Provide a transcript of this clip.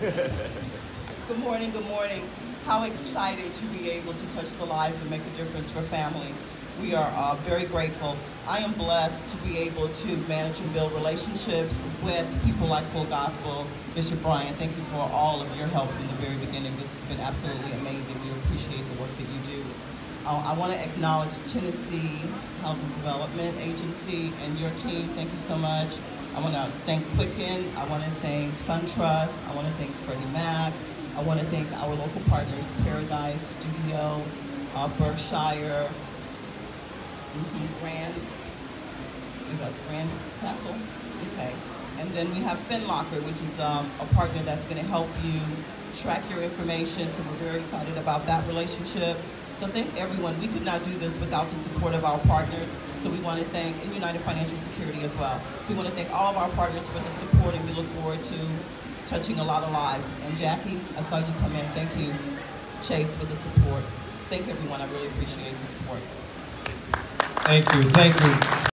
Good morning, good morning. How excited to be able to touch the lives and make a difference for families. We are very grateful. I am blessed to be able to manage and build relationships with people like Full Gospel. Bishop Bryan, thank you for all of your help from the very beginning. This has been absolutely amazing. We appreciate the work that you do. I want to acknowledge Tennessee Housing Development Agency and your team. Thank you so much. I want to thank Quicken. I want to thank SunTrust. I want to thank Freddie Mac. I want to thank our local partners, Paradise Studio, Berkshire, Grand, is that Grand Castle? Okay. And then we have FinLocker, which is a partner that's going to help you track your information. So we're very excited about that relationship. So thank everyone. We could not do this without the support of our partners. So we want to thank United Financial Security as well. So we want to thank all of our partners for the support, and we look forward to touching a lot of lives. And Jackie, I saw you come in. Thank you, Chase, for the support. Thank everyone. I really appreciate the support. Thank you. Thank you.